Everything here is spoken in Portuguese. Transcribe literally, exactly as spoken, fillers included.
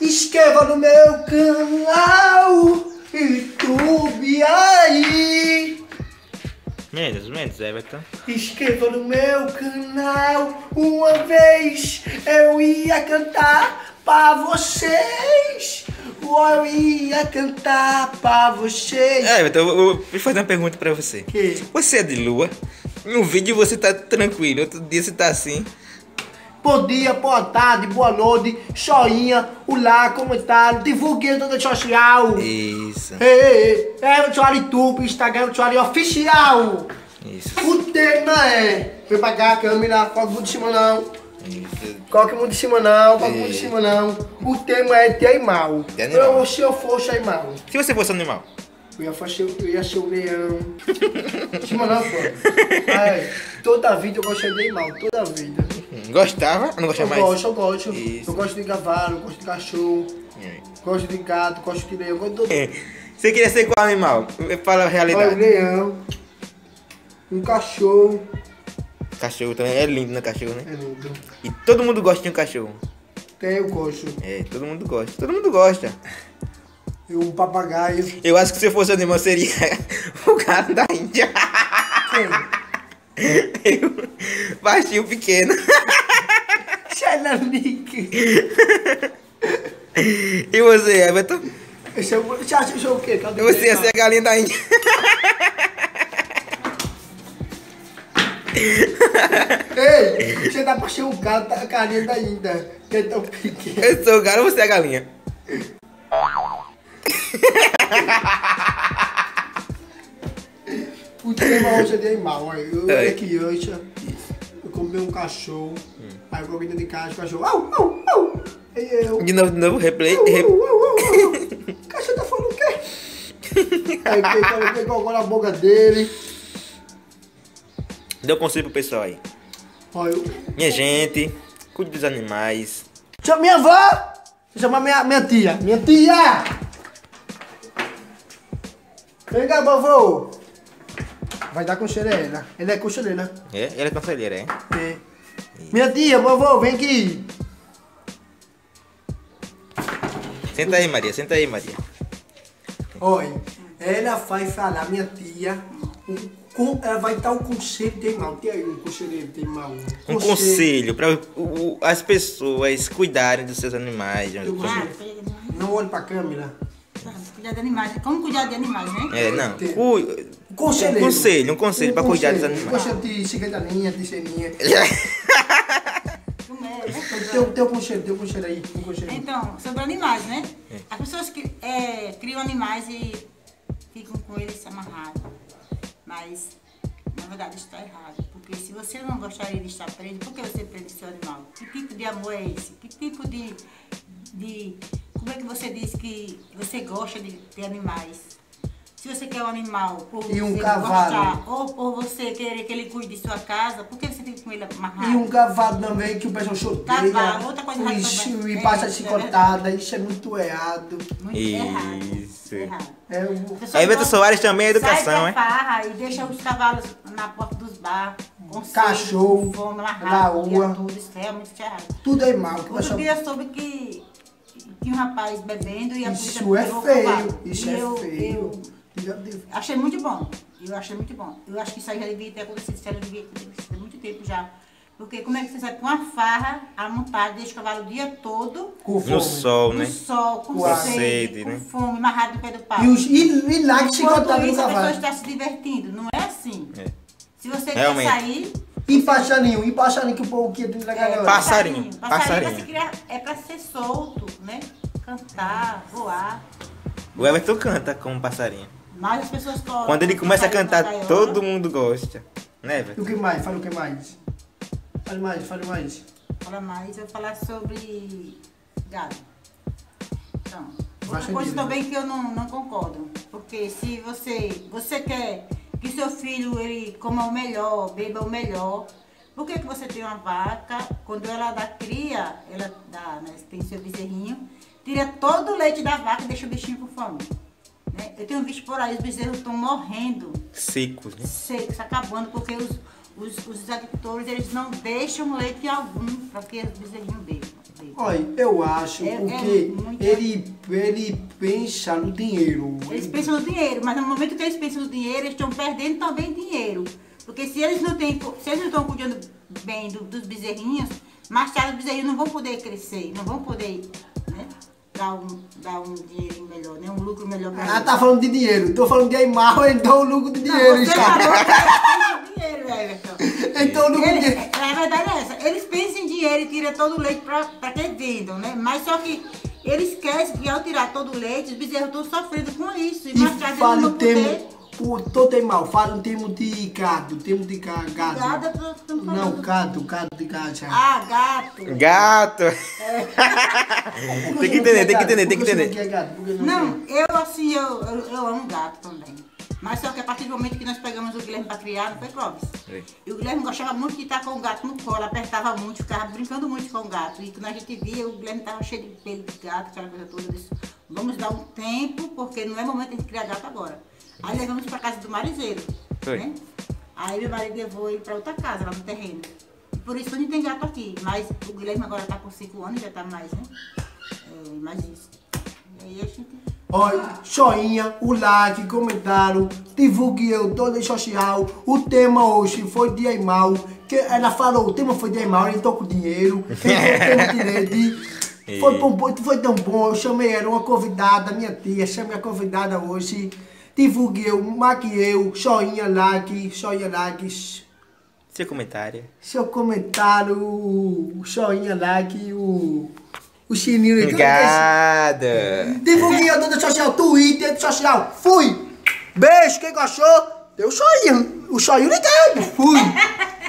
inscreva no meu canal YouTube aí. Menos, menos, Everton. Inscreva no meu canal. Uma vez eu ia cantar pra vocês. Eu ia cantar pra vocês. É, Everton, eu vou fazer uma pergunta pra você. Que? Você é de lua. No vídeo você tá tranquilo, outro dia você tá assim. Bom dia, boa tarde, boa noite, joinha, olá, comentário, divulguei toda a social. Isso. Ei, Everton Soares YouTube, Instagram Everton Soares Oficial. Isso. O tema é. Vem pra cá a câmera, coloca o mundo de cima não. Isso. Coloca o mundo de cima não, coloca o mundo de cima não. O tema é de animal. De animal. Eu, se eu fosse animal. Se você fosse animal? Eu ia, fazer, eu ia ser o leão. Cima não, pô. Ai, toda a vida eu gostei de animal, toda a vida. Gostava? Não gostava mais? Eu gosto, eu gosto. Isso. Eu gosto de cavalo, eu gosto de cachorro, é. Gosto de gato, gosto de leão, gosto de todo. É. Você queria ser qual animal? Fala a realidade. Um leão, um cachorro. Cachorro também é lindo, né? Cachorro, né? É lindo. E todo mundo gosta de um cachorro? Tem, eu gosto. É, todo mundo gosta. Todo mundo gosta. Eu, um papagaio. Eu acho que se eu fosse animal seria o gato da Índia. Quem? Eu... Baixinho, pequeno. E você, Everton? Você achou o quê? Cadê você ia ser a galinha da Índia. Ei, você dá pra ser o gato da galinha da Índia, que é tão pequeno. Eu sou o gato ou você é a galinha? O tema hoje é de animal, eu era criança. Eu comi um cachorro, hum. Aí eu comi dentro de casa, o cachorro, au, au, au, e eu... De novo, de novo, replay, au, rep... au, au, au, au, au. O cachorro tá falando o quê? Aí eu peguei agora na boca dele. Dê um conselho pro pessoal aí. Olha, eu... Minha gente, cuide dos animais. Chama minha avó, chama minha, minha tia, minha tia! Vem cá, vovô! Vai dar conselheira. Ela é conselheira. É? Ela é conselheira, é? É. E... Minha tia, vovô, vem aqui. Senta aí, Maria. Senta aí, Maria. Olha, ela vai falar, minha tia, um, ela vai dar um conselho de mal. Tem aí um conselheiro de mal. Um conselho, conselho para as pessoas cuidarem dos seus animais. Não olhe para a câmera. Cuidar de animais. Como cuidar de animais, né? É, não. Cu... Conselho. Um conselho, um conselho um para cuidar dos animais. Um conselho de ciganinha, de ceninha. Teu, teu conselho, teu conselho aí. Um conselho. Então, sobre animais, né? É. As pessoas que é, criam animais e ficam com eles amarrados. Mas, na verdade, isso está errado. Porque se você não gostaria de estar preso, por que você prende seu animal? Que tipo de amor é esse? Que tipo de... de como é que você diz que você gosta de, de animais? Se você quer um animal por você um gostar ou por você querer que ele cuide de sua casa, por que você tem com ele amarrado? E um cavalo também que o pessoal choteia. Cavalo, outra coisa errada. Isso, e passa de cortada, isso é muito errado. Muito isso. errado. É o... A Everton Soares também é educação, hein? Sai pra farra e deixa os cavalos na porta dos bar. Cachorro, na rua. Tudo, isso é muito errado. Tudo é mal. Outro pessoal... dia eu soube que tinha um rapaz bebendo e a polícia pegou o cavalo. Isso é feio, isso é feio. Achei muito bom, eu achei muito bom. Eu acho que isso aí já devia ter acontecido, isso já devia ter acontecido há muito tempo já. Porque como é que você sai com uma farra, a montada, deixa o cavalo o dia todo... Com fome. No sol, né? No sol, com, com sede, sede, com né? fome, amarrado no pé do pau. E, os, e, e lá que se enquanto isso, no cavalo. A pessoa está se divertindo, não é assim. É. Se você realmente quer sair... E passarinho, e passarinho que o povo quer dentro da galera. Passarinho, passarinho. passarinho. passarinho. É para ser solto, né? Cantar, voar. O Everton canta como um passarinho. Mas as pessoas gostam. Quando ele começa a cantar, todo mundo gosta. Né, Everton? E o que mais? Fala o que mais? Fala mais, fala mais. Fala mais, eu vou falar sobre gado. Então, outra coisa também que eu não, não concordo. Porque se você, você quer que seu filho ele coma o melhor, beba o melhor, por que, que você tem uma vaca, quando ela dá cria, ela dá, né, tem seu bezerrinho, tira todo o leite da vaca e deixa o bichinho com fome? Né? Eu tenho visto por aí, os bezerros estão morrendo. Secos, né? Secos, acabando, porque os, os, os agricultores eles não deixam leite algum para que os bezerrinhos bebam. bonito. Olha, eu acho é, porque é muito... ele, ele pensa no dinheiro. Eles pensam no dinheiro, mas no momento que eles pensam no dinheiro, eles estão perdendo também dinheiro. Porque se eles não têm, se eles não estão cuidando bem do, dos bezerrinhos, mais tarde os bezerrinhos não vão poder crescer, não vão poder, né, dar um, dar um dinheiro melhor, né, um lucro melhor para eles. Ah, tá falando de dinheiro. Tô falando de animal, mal, ele dá um lucro de dinheiro. Não, você falou que eles pensam em dinheiro, Everton. Então o lucro de dinheiro. A verdade é essa. Eles pensam em dinheiro e tiram todo o leite para que vendam, né? Mas só que eles esquecem que ao tirar todo o leite, os bezerros estão sofrendo com isso. E, e mais tarde eles não poder... Todo é mal, fala um termo de gado, termo de gado. Gado, não, gato, gato de gado. Ah, gato. Gato. É. Tem que entender, tem que entender, tem que entender. Não, eu assim, eu, eu, eu amo gato também. Mas só que a partir do momento que nós pegamos o Guilherme para criar, não foi, Clóvis? É. E o Guilherme gostava muito de estar com o gato no colo, apertava muito, ficava brincando muito com o gato. E quando a gente via, o Guilherme estava cheio de pelo de gato, aquela coisa toda. Disse, vamos dar um tempo, porque não é momento de criar gato agora. Aí levamos para casa do marizeiro, né? Aí meu marido levou ele para outra casa, lá no terreno. E por isso não tem gato aqui, mas o Guilherme agora está com cinco anos, já está mais, né? É, mais isso. E aí a gente... Olha, joinha, o like, comentário, divulgue eu, toda a social. O tema hoje foi de animal, que ela falou, o tema foi de animal, ele tocou dinheiro, ele tocou direito. Foi tão bom, foi tão bom, eu chamei ela, uma convidada, minha tia, chamei a convidada hoje. Divulguei, maquiei, joinha, like, joinha, like. Seu comentário. Seu comentário, o joinha, like, o... O sininho. Obrigada. Então, divulguei a toda social, Twitter, social. Fui. Beijo, quem gostou, deu o joinha. O joinha ligado. Fui.